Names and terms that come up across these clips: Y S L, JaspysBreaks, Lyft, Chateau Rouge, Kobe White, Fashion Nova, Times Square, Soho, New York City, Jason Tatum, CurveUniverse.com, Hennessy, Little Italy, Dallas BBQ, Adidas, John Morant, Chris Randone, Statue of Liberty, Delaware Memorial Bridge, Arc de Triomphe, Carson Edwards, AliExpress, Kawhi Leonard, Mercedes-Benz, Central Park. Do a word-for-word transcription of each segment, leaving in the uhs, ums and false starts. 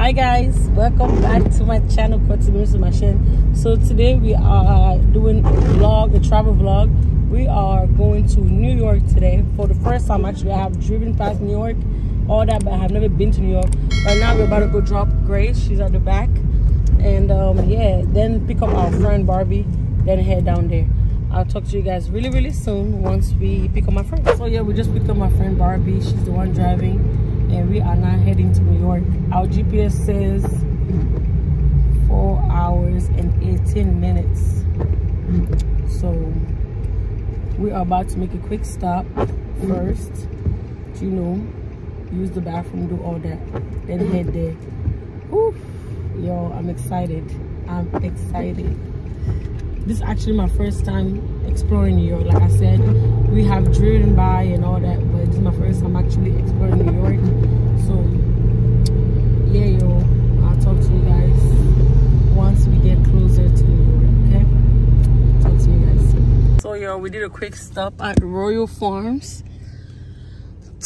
Hi guys, welcome back to my channel, CurveUniverse dot com. So today we are doing a vlog, a travel vlog. We are going to New York today for the first time. Actually, I have driven past New York, all that, but I have never been to New York. Right now we're about to go drop Grace, she's at the back, and um yeah, then pick up our friend Barbie, then head down there. I'll talk to you guys really really soon once we pick up my friend. So yeah, we just picked up my friend Barbie, she's the one driving, and we are now heading to New York. Our G P S says four hours and eighteen minutes. So we are about to make a quick stop first, you know, use the bathroom, do all that, then head there. Oof, yo, I'm excited. I'm excited. This is actually my first time exploring New York. Like I said, we have driven by and all that, but this is my first time actually exploring New York. So yeah, yo, I'll talk to you guys once we get closer to New York, okay? Talk to you guys. So yo, we did a quick stop at Royal Farms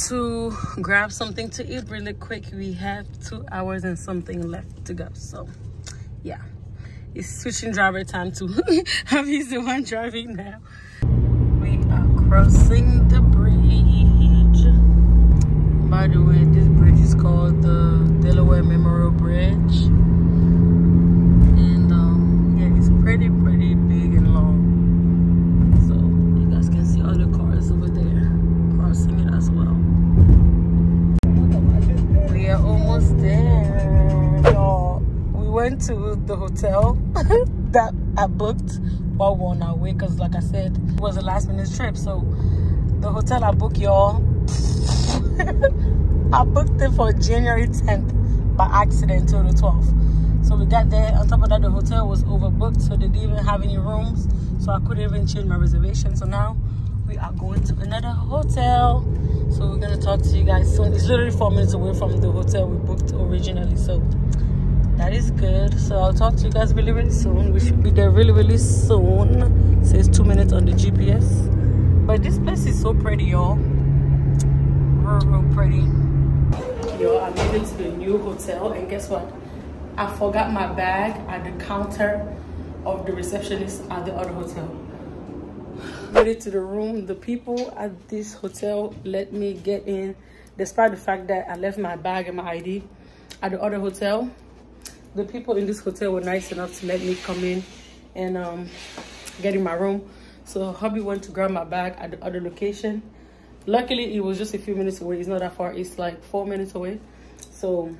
to grab something to eat really quick. We have two hours and something left to go, so yeah. It's switching driver time too. He's the one driving now. We are crossing the bridge. By the way, this bridge is called the Delaware Memorial Bridge. And um, yeah, it's pretty, pretty big and long. So you guys can see all the cars over there crossing it as well. We are almost there, y'all. Went to the hotel that I booked while we're on our way, because like I said, it was a last minute trip. So the hotel I booked, y'all, I booked it for January tenth by accident till the twelfth. So we got there, on top of that the hotel was overbooked, so they didn't even have any rooms, so I couldn't even change my reservation. So now we are going to another hotel, so we're gonna talk to you guys soon. It's literally four minutes away from the hotel we booked originally, so that is good. So I'll talk to you guys really really soon. We should be there really really soon. It says two minutes on the G P S, but this place is so pretty, y'all. Real real pretty. Yo, I made it to the new hotel, and guess what? I forgot my bag at the counter of the receptionist at the other hotel. Made it to the room. The people at this hotel let me get in, despite the fact that I left my bag and my I D at the other hotel. The people in this hotel were nice enough to let me come in and um, get in my room. So hubby went to grab my bag at the other location. Luckily, it was just a few minutes away. It's not that far. It's like four minutes away. So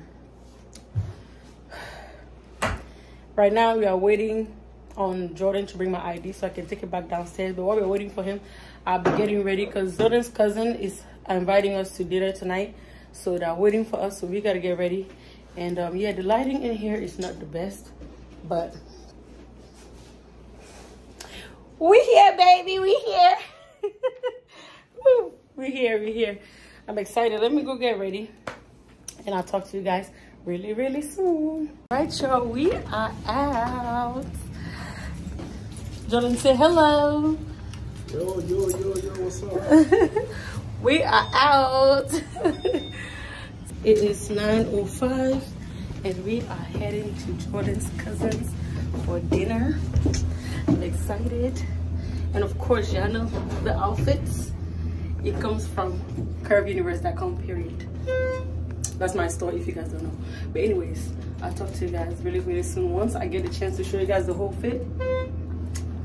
right now we are waiting on Jordan to bring my I D so I can take it back downstairs. But while we're waiting for him, I'll be getting ready because Jordan's cousin is inviting us to dinner tonight. So they're waiting for us. So we got to get ready. And um, yeah, the lighting in here is not the best, but we here, baby, we here. we here, we here. I'm excited. Let me go get ready, and I'll talk to you guys really, really soon. All right, y'all, we are out. Jordan, say hello. Yo, yo, yo, yo, what's up? We are out. It is nine oh five, and we are heading to Jordan's cousins for dinner. I'm excited. And of course, y'all know the outfits. It comes from Curve Universe dot com, period. That's my store if you guys don't know. But anyways, I'll talk to you guys really, really soon. Once I get a chance to show you guys the whole fit,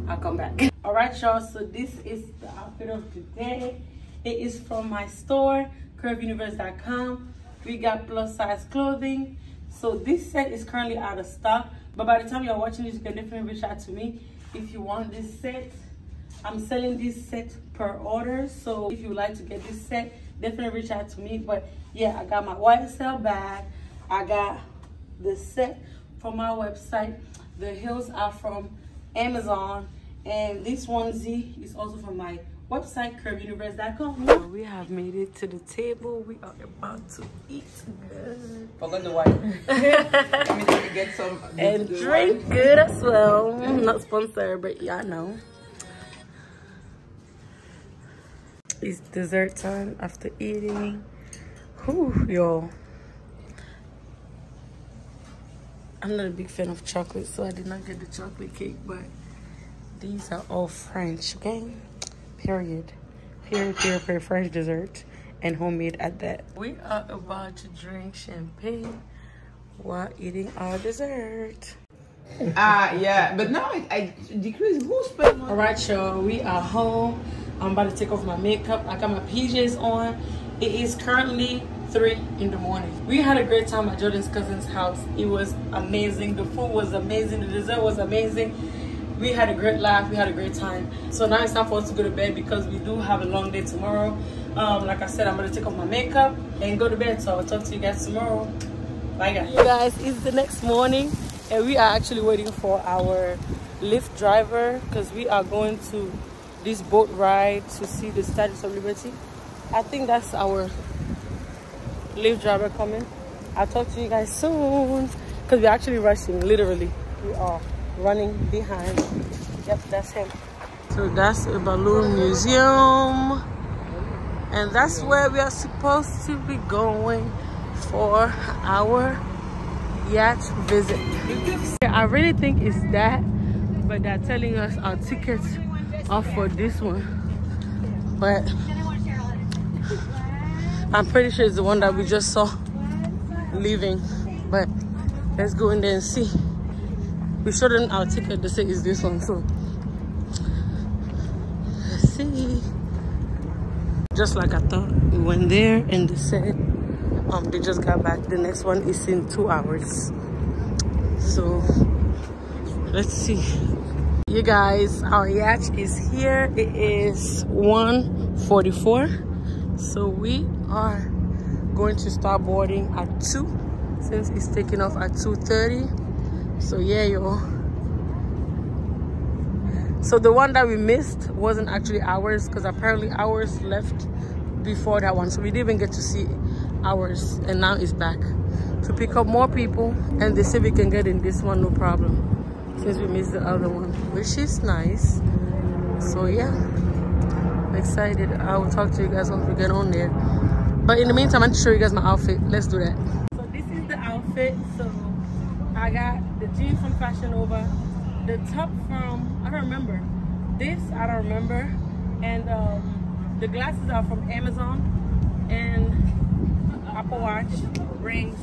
I'll come back. All right, y'all, so this is the outfit of the day. It is from my store, Curve Universe dot com. We got plus size clothing. So this set is currently out of stock, but by the time you're watching this, you can definitely reach out to me if you want this set. I'm selling this set per order, so if you would like to get this set, definitely reach out to me. But yeah, I got my Y S L bag. I got the set from my website. The heels are from Amazon, and this onesie is also from my website, Curve Universe dot com. We have made it to the table. We are about to eat good. Forgot the wine. I mean, to get some and drink wine. Good as well. Not sponsored, but y'all know. It's dessert time after eating. Whew, y'all. I'm not a big fan of chocolate, so I did not get the chocolate cake, but these are all French, okay? Period. Period, period, period. French dessert and homemade at that. We are about to drink champagne while eating our dessert. Ah, uh, yeah, but now I, I decrease goose. All right, y'all, we are home. I'm about to take off my makeup. I got my P Js on. It is currently three in the morning. We had a great time at Jordan's cousin's house. It was amazing. The food was amazing. The dessert was amazing. We had a great laugh. We had a great time. So now it's time for us to go to bed because we do have a long day tomorrow. Um, like I said, I'm gonna take off my makeup and go to bed. So I'll talk to you guys tomorrow. Bye, guys. You guys, it's the next morning, and we are actually waiting for our Lyft driver because we are going to this boat ride to see the Statue of Liberty. I think that's our Lyft driver coming. I'll talk to you guys soon because we're actually rushing. Literally, we are running behind. Yep, that's him. So that's a balloon museum, and that's where we are supposed to be going for our yacht visit. I really think it's that, but they're telling us our tickets are for this one, but I'm pretty sure it's the one that we just saw leaving. But let's go in there and see. We showed them our ticket. They say it's this one, so let's see. Just like I thought, we went there and they said um they just got back. The next one is in two hours, so let's see. You guys, our yacht is here. It is one forty-four. So we are going to start boarding at two since it's taking off at two thirty. So yeah, y'all. So the one that we missed wasn't actually ours because apparently ours left before that one. So we didn't even get to see ours, and now it's back to pick up more people, and they say we can get in this one, no problem, since we missed the other one, which is nice. So yeah, excited. I will talk to you guys once we get on there, but in the meantime, I'm to show you guys my outfit. Let's do that. So this is the outfit. So I got the jeans from Fashion Nova, the top from I don't remember this I don't remember and um, the glasses are from Amazon, and Apple Watch, rings,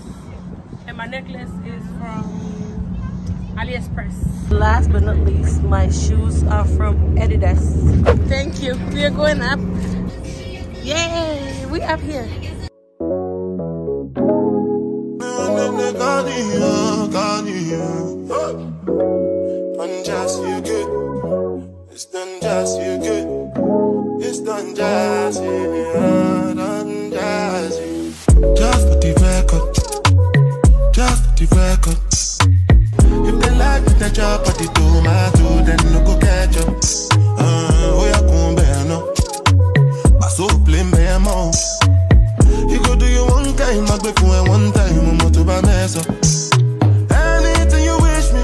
and my necklace is from AliExpress. Last but not least, my shoes are from Adidas. Thank you. We are going up. Yay! We up here. It's done just you good. It's done just you done just you. Just put the record. Just put the record. If they like me, they chop at the tomato, then no go catch up. Uh, oh, ya come back now. Basso plain bare mouth. You go do you one time, I go for one time, I'm not to buy mess up. Anything you wish me,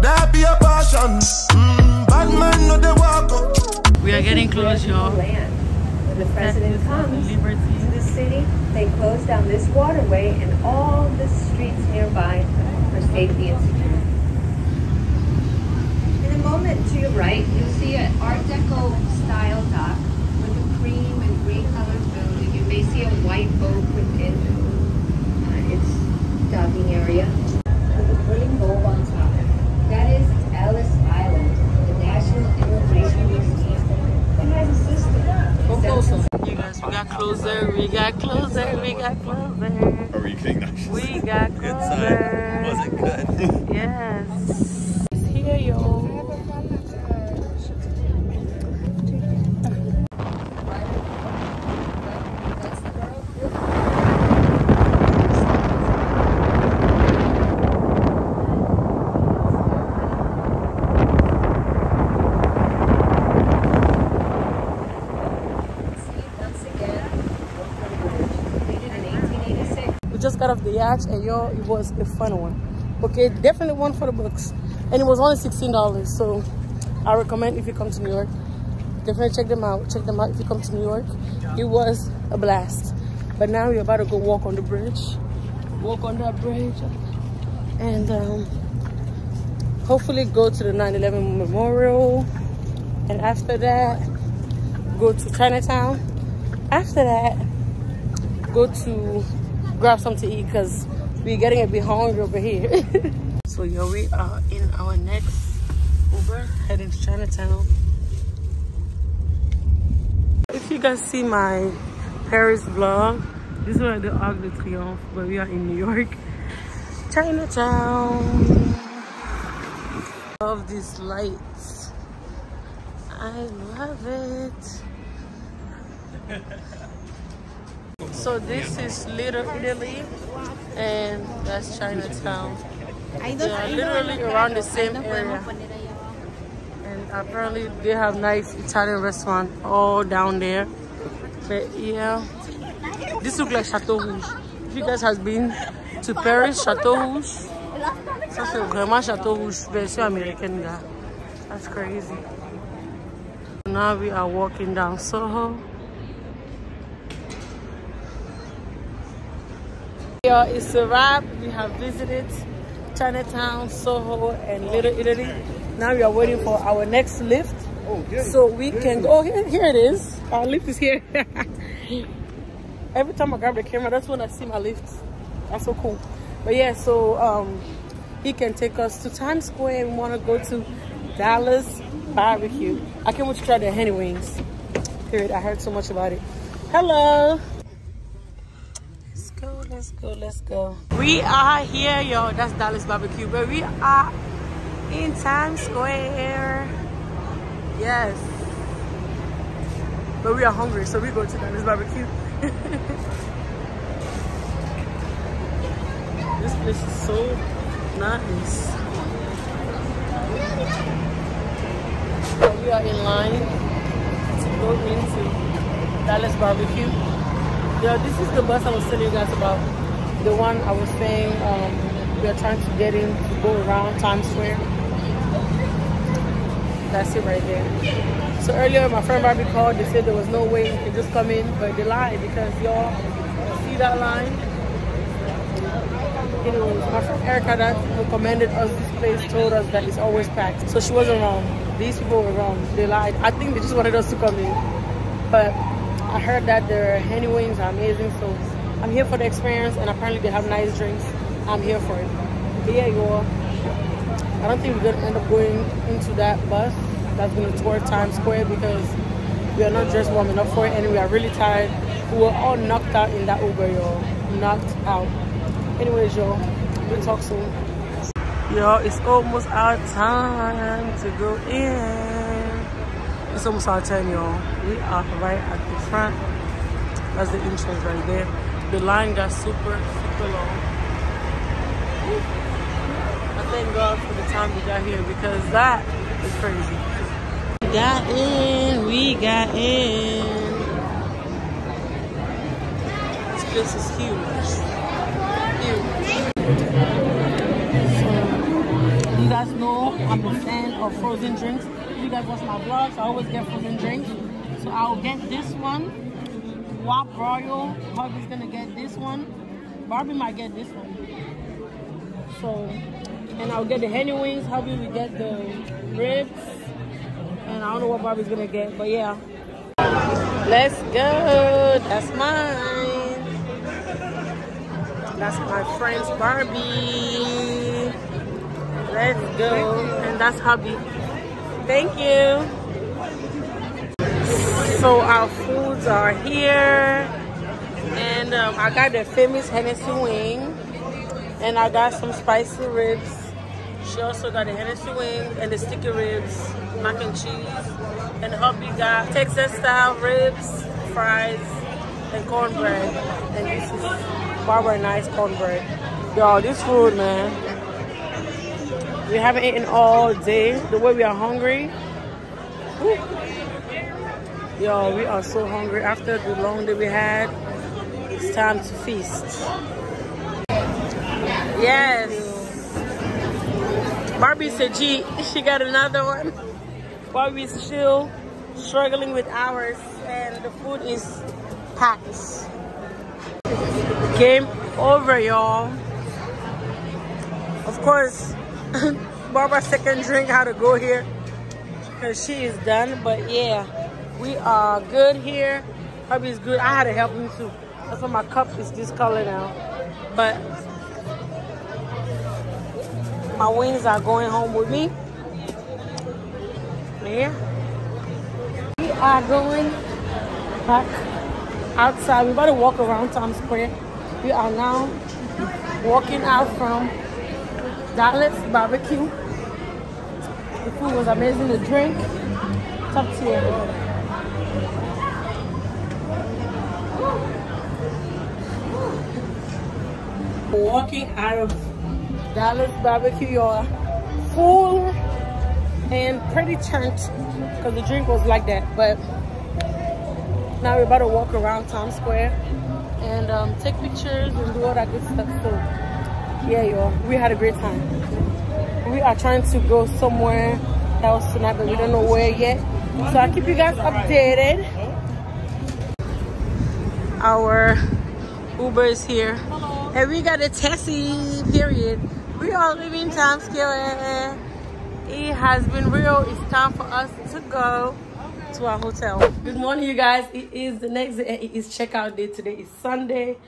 that be your passion. Mm, bad man, not the walk up. We are getting close, y'all. When the president comes to the city, they close down this waterway and all the streets nearby for safety and security. In a moment to your right, you'll see an Art Deco style dock with a cream and green colored building. You may see a white boat within uh, its docking area with a green bulb on top. That is Ellis Island, the National Immigration Museum. It has a system. Go closer. You guys, we got closer, we got closer, we got closer. Are you kidding us? We got closer. Was it good? Yes. It's here, y'all. Just got off the yacht, and y'all, it was a fun one. Okay, definitely one for the books, and it was only sixteen dollars. So I recommend if you come to New York, definitely check them out. Check them out if you come to New York. It was a blast. But now we're about to go walk on the bridge. Walk on that bridge. and um, hopefully go to the nine eleven Memorial, and after that go to Chinatown. After that, go to grab something to eat because we're getting a bit hungry over here. So yo, we are in our next Uber heading to Chinatown. If you guys see my Paris vlog, this is where the Arc de Triomphe, but we are in New York, Chinatown. Love these lights, I love it. So this is Little Italy, and that's Chinatown. They are literally around the same area, and apparently they have nice Italian restaurant all down there. But yeah, this looks like Chateau Rouge. If you guys have been to Paris, Chateau Rouge, ça c'est vraiment Chateau Rouge, version American guy. That's crazy. Now we are walking down Soho. Here is a wrap. We have visited Chinatown, Soho, and Little Italy. Now we are waiting for our next lift, so we can go. Oh, here, here it is. Our lift is here. Every time I grab the camera, that's when I see my lift. That's so cool. But yeah, so um, he can take us to Times Square, and we want to go to Dallas B B Q. I can't wait to try the honey wings. Period. I heard so much about it. Hello. Let's go, let's go. We are here, yo. That's Dallas B B Q, but we are in Times Square. Yes. But we are hungry, so we go to Dallas B B Q. This place is so nice. So we are in line to go into Dallas B B Q. Yo, this is the bus I was telling you guys about. The one I was saying um, we are trying to get in to go around Times Square. That's it right there. So earlier my friend Barbie called. They said there was no way you could just come in, but they lied because y'all see that line. It was my friend Erica that recommended us this place, told us that it's always packed. So she wasn't wrong. These people were wrong. They lied. I think they just wanted us to come in, but I heard that their honey wings are amazing, so I'm here for the experience, and apparently they have nice drinks. I'm here for it. But yeah, y'all, I don't think we're going to end up going into that bus that's going to tour Times Square because we are not dressed warm enough for it, and we are really tired. We were all knocked out in that Uber, y'all. Knocked out. Anyways, y'all, we'll talk soon. Y'all, it's almost our time to go in. It's almost our turn, y'all. We are right at the front. That's the entrance right there. The line got super, super long. I thank God for the time we got here because that is crazy. We got in. We got in. This place is huge. Huge. So, you guys know I'm a fan of frozen drinks. You guys watch my vlogs, I always get frozen drinks. So I'll get this one. Wap Royal. Hubby's gonna get this one. Barbie might get this one. So, and I'll get the Henny Wings. Hubby will get the ribs. And I don't know what Barbie's gonna get, but yeah. Let's go. That's mine. That's my friend's Barbie. Let's go. And that's Hubby. Thank you. So our foods are here, and um, I got the famous Hennessy wing, and I got some spicy ribs. She also got the Hennessy wing and the sticky ribs, mac and cheese, and hubby got Texas style ribs, fries, and cornbread. And this is Barbara and I's cornbread. Y'all, this food, man. We haven't eaten all day. The way we are hungry. Woo. Yo, we are so hungry. After the long day we had, it's time to feast. Yes. Barbie said, G, she got another one. Barbie's still struggling with ours, and the food is packed. Game over, y'all. Of course, Barbara second drink how to go here because she is done. But yeah, we are good here. Hubby's good. I had to help him too. That's why my cup is this color now. But my wings are going home with me. Yeah. We are going back outside. We're about to walk around Times Square. We are now walking out from Dallas B B Q. The food was amazing. The drink, top tier. Walking out of Dallas B B Q, y'all, full and pretty turned because the drink was like that. But now we're about to walk around Times Square and um, take pictures and do all that good stuff. So yeah, y'all, we had a great time. We are trying to go somewhere else tonight, but we don't know where yet. So I'll keep you guys updated. Our Uber is here. Hello. And we got a taxi, period. We are leaving Times Square. It has been real. It's time for us to go to our hotel. Good morning, you guys. It is the next day. It is checkout day. Today is Sunday,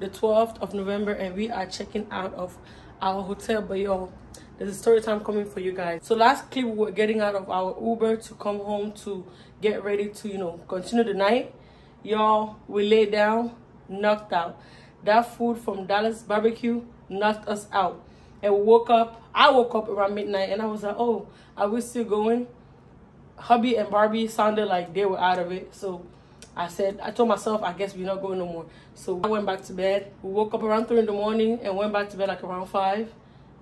the twelfth of November, and we are checking out of our hotel. But y'all, there's a story time coming for you guys. So last clip, we were getting out of our Uber to come home to get ready to, you know, continue the night. Y'all, we lay down, knocked out. That food from Dallas B B Q knocked us out. And we woke up, I woke up around midnight, and I was like, oh, are we still going? Hubby and Barbie sounded like they were out of it. So I said, I told myself, I guess we're not going no more. So I went back to bed. We woke up around three in the morning and went back to bed like around five.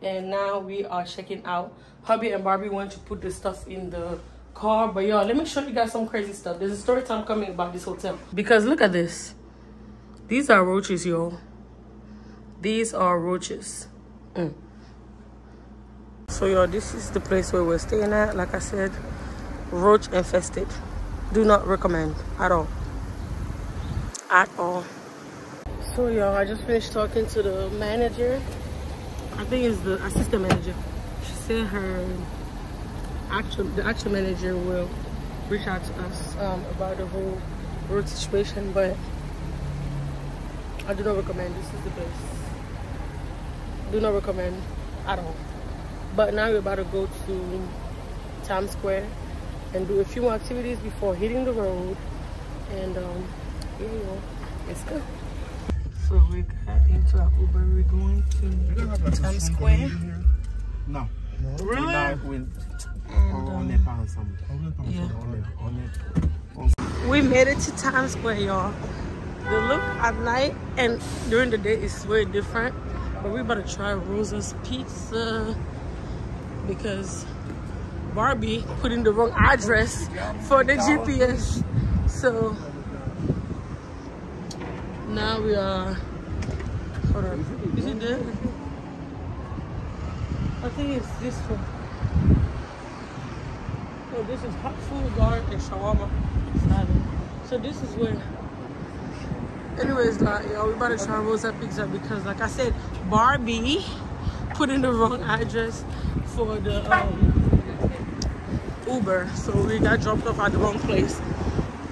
And now we are checking out. Hubby and Barbie want to put the stuff in the car. But y'all, let me show you guys some crazy stuff. There's a story time coming about this hotel. Because look at this. These are roaches, y'all. These are roaches. Mm. So y'all, this is the place where we're staying at. Like I said, roach infested. Do not recommend at all. At all. So y'all, I just finished talking to the manager. I think it's the assistant manager. She said her actual the actual manager will reach out to us um, about the whole road situation, but I do not recommend. This is the place. Do not recommend at all. But now we're about to go to Times Square and do a few more activities before hitting the road. And um, yeah, you know, let's go. So we got into our Uber. We're going to Times Square. No. Really? And, um, yeah. We made it to Times Square, y'all. The look at night and during the day is very different. But we're about to try Rosa's Pizza because Barbie put in the wrong address for the G P S. So now we are, hold on, is it there? I think it's this one. So this is hot food, garlic, and shawarma salad. So this is where, anyways, like, yo, we about to try Rosa Pizza because, like I said, Barbie put in the wrong address for the um, Uber. So we got dropped off at the wrong place.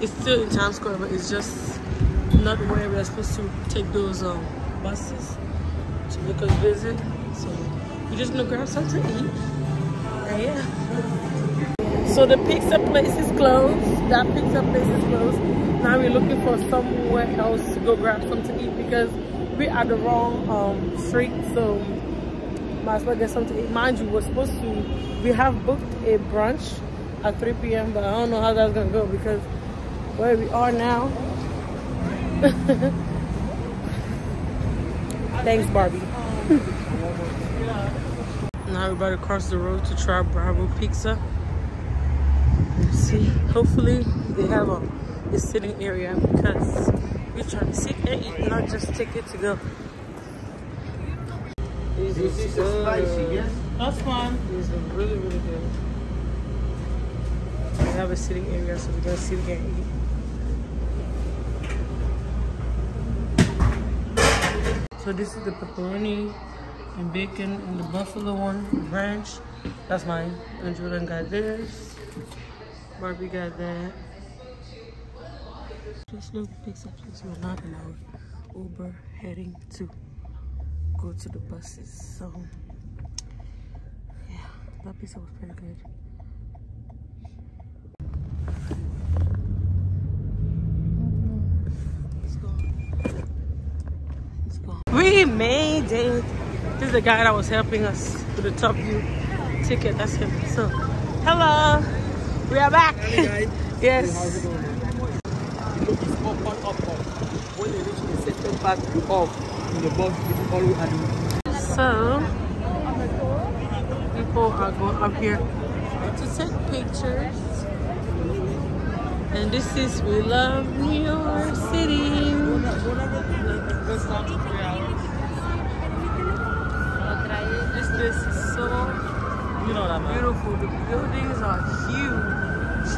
It's still in Times Square, but it's just not where we're supposed to take those um, buses to make us visit. So we just gonna grab something to eat. And yeah. So the pizza place is closed. That pizza place is closed. Now we're looking for somewhere else to go grab something to eat because we are the wrong um, street. So might as well get something to eat. Mind you, we're supposed to, we have booked a brunch at three P M but I don't know how that's gonna go because where we are now. Thanks, Barbie. Now we're about to cross the road to try Bravo Pizza. Let's see. Hopefully they have a, a sitting area because we're trying to sit and eat, not just take it to go. This is spicy, yes? That's fine. This is really, really good. We have a sitting area so we can sit and eat. So this is the pepperoni and bacon and the buffalo one, the ranch. That's mine. Andrew done got this. Barbie got that. Just look, picks up place. We're not in our Uber, heading to go to the buses. So yeah, that pizza was pretty good. We made it. This is the guy that was helping us with the Top View ticket. That's him. So, hello. We are back. Hey, yes. How's it going? You know, it's all part of off. When you reach the Central Park, you off. In the bus, it's always at. So, people are going up here to take pictures. And this is, we love New York City. This place is so you know that, man. Beautiful. The buildings are huge.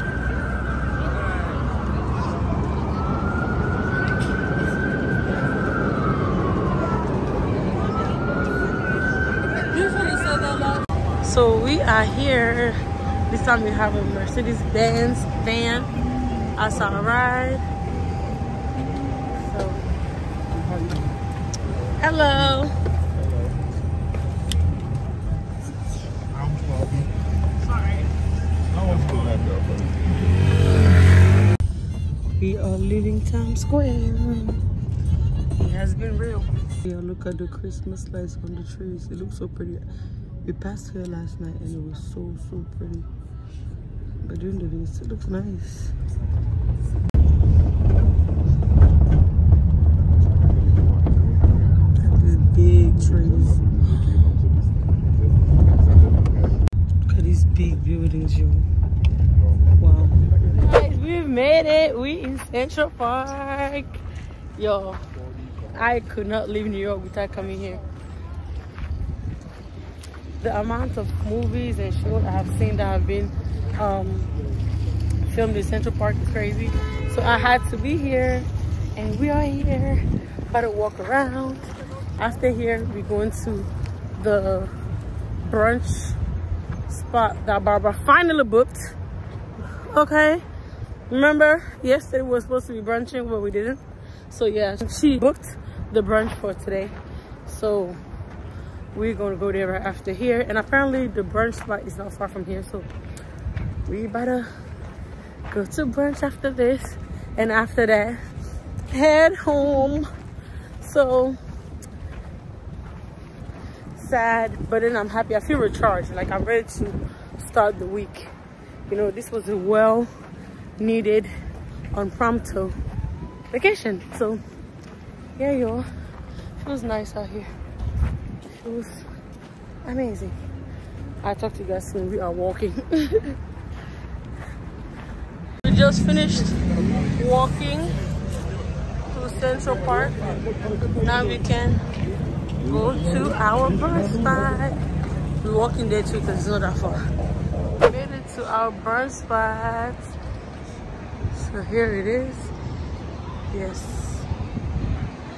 So we are here. This time we have a Mercedes-Benz van as our ride. Hello. I'm twelve. Sorry. I want to go back there, buddy. We are leaving Times Square. It has been real. Yeah, look at the Christmas lights on the trees. It looks so pretty. We passed here last night and it was so, so pretty. But during the day, it still looks nice. Trees. Look at these big buildings, yo. Wow. Guys, we made it. We in Central Park. Yo, I could not leave New York without coming here. The amount of movies and shows I have seen that have been um, filmed in Central Park is crazy. So I had to be here, and we are here. About to walk around. After here, we're going to the brunch spot that Barbara finally booked. Okay, remember yesterday we were supposed to be brunching, but we didn't. So yeah, she booked the brunch for today. So we're gonna go there right after here. And apparently the brunch spot is not far from here. So we better go to brunch after this. And after that, head home. So sad, but then I'm happy. I feel recharged. Like I'm ready to start the week. You know, this was a well needed impromptu vacation. So yeah, y'all, feels nice out here. Feels amazing. I'll talk to you guys soon. We are walking. We just finished walking to Central Park. Now we can go to our brunch spot. We're walking there too because it's not that far. We made it to our brunch spot. So here it is. Yes.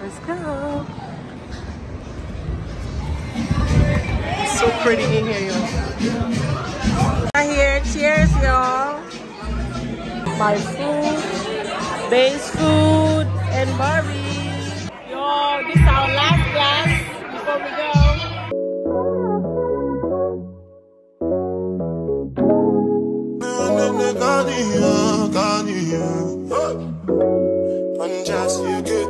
Let's go. It's so pretty in here, y'all. Right here. Cheers, y'all. My food, base food, and Barbie. Y'all, this is our last glass. Before we go. Just you good.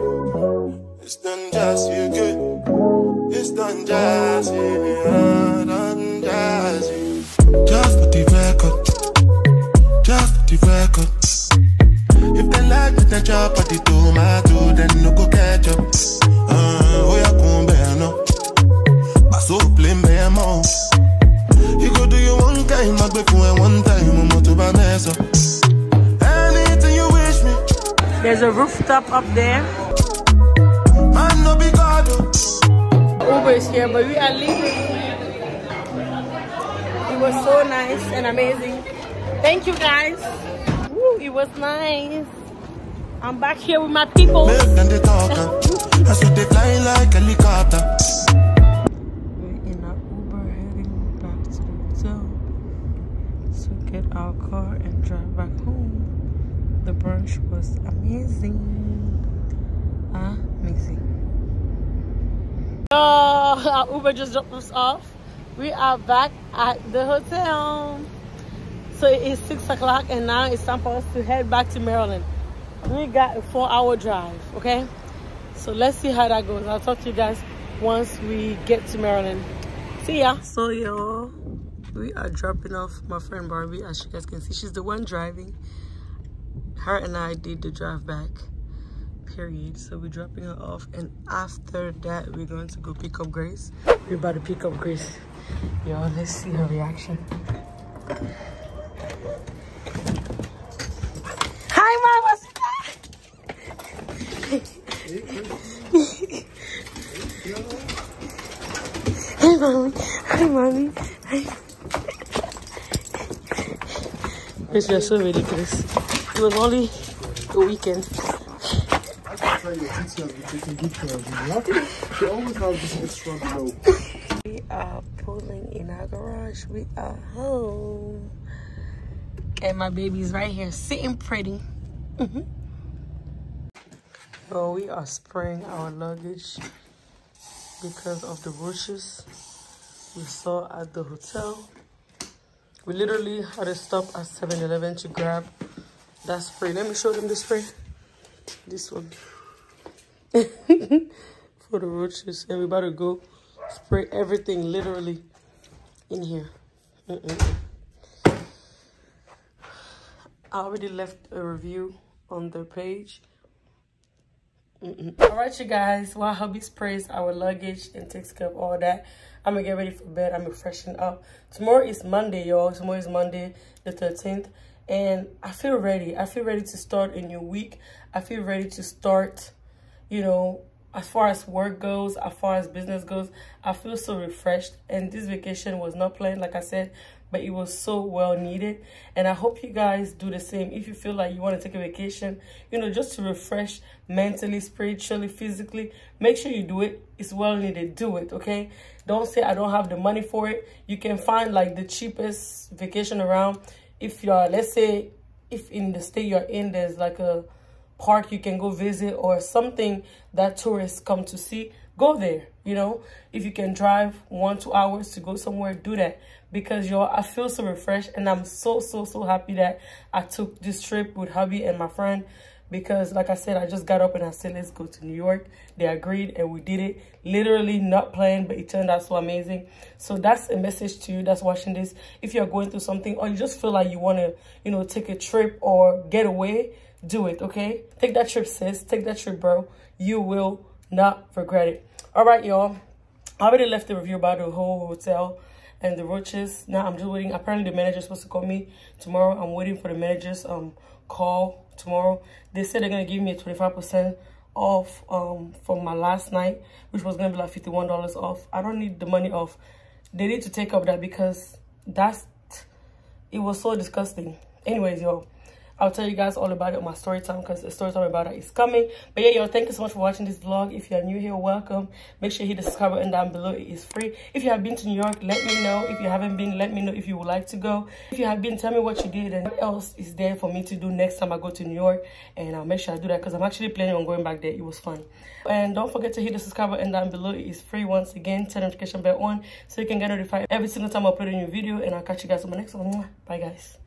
It's done just you good. It's done just you done just you. Just put the record. Just put the record. If they like me, then chop at the tomato, then no go catch up. Uh, oh yeah, come back no. So play me a mouse. You go do your one kind, my baby for one time, I'm not to buy mess up. Anything you wish me. There's a rooftop up there. Man, no big God. Uber is here, but we are leaving. It was so nice and amazing. Thank you guys. Woo, it was nice. I'm back here with my people. hotel to get our car and drive back home. The brunch was amazing. Amazing. Oh, our Uber just dropped us off. We are back at the hotel. So it is six o'clock and now it's time for us to head back to Maryland. We got a four hour drive, okay? So let's see how that goes. I'll talk to you guys once we get to Maryland. See ya. So yo, we are dropping off my friend Barbie. As you guys can see, she's the one driving. Her and I did the drive back, period. So we're dropping her off, and after that we're going to go pick up Grace. We're about to pick up Grace. Yo, let's see her reaction. Hi, Mom, what's up? Hey, Mommy. Hi, Mommy. Hi. This is so ridiculous. It was only a weekend. I can tell your teacher if they can get care of you. She always has this extra blow. We are pulling in our garage. We are home. And my baby's right here sitting pretty. Mm-hmm. So we are spraying our luggage because of the bushes we saw at the hotel. We literally had to stop at seven eleven to grab that spray. Let me show them the spray. This one. For the roaches. And we about to go spray everything literally in here. Mm-mm. I already left a review on their page. Mm-mm. All right, you guys, while hubby sprays our luggage and takes care of all that, I'm gonna get ready for bed. I'm gonna freshen up. Tomorrow is Monday, y'all. Tomorrow is Monday the thirteenth, and I feel ready. I feel ready to start a new week. I feel ready to start, you know, as far as work goes, as far as business goes. I feel so refreshed, and this vacation was not planned, like I said, but it was so well needed. And I hope you guys do the same. If you feel like you want to take a vacation, you know, just to refresh mentally, spiritually, physically, make sure you do it. It's well needed. Do it, okay? Don't say, I don't have the money for it. You can find like the cheapest vacation around. If you're, let's say, if in the state you're in, there's like a park you can go visit or something that tourists come to see, go there, you know. If you can drive one, two hours to go somewhere, do that. Because, y'all, I feel so refreshed, and I'm so, so, so happy that I took this trip with hubby and my friend. Because, like I said, I just got up and I said, let's go to New York. They agreed, and we did it. Literally not planned, but it turned out so amazing. So that's a message to you that's watching this. If you're going through something, or you just feel like you want to, you know, take a trip or get away, do it, okay? Take that trip, sis. Take that trip, bro. You will not regret it. All right, y'all. I already left a review about the whole hotel and the roaches. Now I'm just waiting. Apparently the manager's supposed to call me tomorrow. I'm waiting for the manager's um call tomorrow. They said they're gonna give me a twenty-five percent off um from my last night, which was gonna be like fifty-one dollars off. I don't need the money off. They need to take up that, because that's, it was so disgusting. Anyways, y'all, I'll tell you guys all about it on my story time, because the story time about it is coming. But yeah, y'all, thank you so much for watching this vlog. If you're new here, welcome. Make sure you hit the subscribe button down below. It is free. If you have been to New York, let me know. If you haven't been, let me know if you would like to go. If you have been, tell me what you did and what else is there for me to do next time I go to New York. And I'll make sure I do that, because I'm actually planning on going back there. It was fun. And don't forget to hit the subscribe button down below. It is free once again. Turn the notification bell on so you can get notified every single time I upload a new video. And I'll catch you guys on my next one. Bye, guys.